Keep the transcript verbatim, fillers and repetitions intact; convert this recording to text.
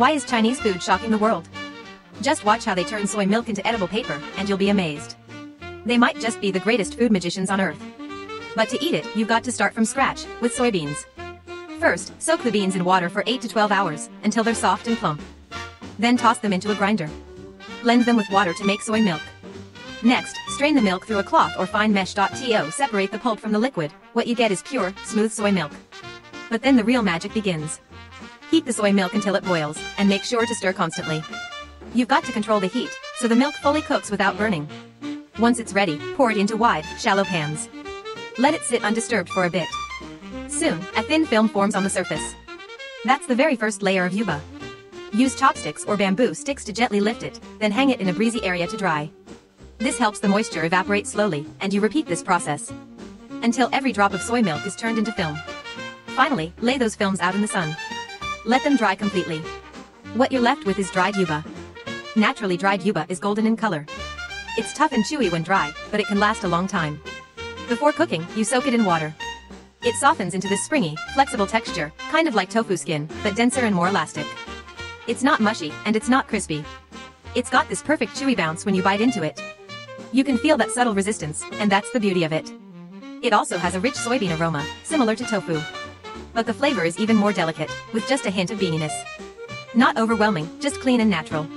Why is Chinese food shocking the world? Just watch how they turn soy milk into edible paper, and you'll be amazed. They might just be the greatest food magicians on earth. But to eat it, you've got to start from scratch, with soybeans. First, soak the beans in water for eight to twelve hours, until they're soft and plump. Then toss them into a grinder. Blend them with water to make soy milk. Next, strain the milk through a cloth or fine mesh. To separate the pulp from the liquid, what you get is pure, smooth soy milk. But then the real magic begins. Heat the soy milk until it boils, and make sure to stir constantly. You've got to control the heat, so the milk fully cooks without burning. Once it's ready, pour it into wide, shallow pans. Let it sit undisturbed for a bit. Soon, a thin film forms on the surface. That's the very first layer of yuba. Use chopsticks or bamboo sticks to gently lift it, then hang it in a breezy area to dry. This helps the moisture evaporate slowly, and you repeat this process until every drop of soy milk is turned into film. Finally, lay those films out in the sun. Let them dry completely. What you're left with is dried yuba. Naturally dried yuba is golden in color. It's tough and chewy when dry, but it can last a long time. Before cooking, you soak it in water. It softens into this springy, flexible texture, kind of like tofu skin, but denser and more elastic. It's not mushy, and it's not crispy. It's got this perfect chewy bounce when you bite into it. You can feel that subtle resistance, and that's the beauty of it. It also has a rich soybean aroma, similar to tofu. But the flavor is even more delicate, with just a hint of beaniness. Not overwhelming, just clean and natural.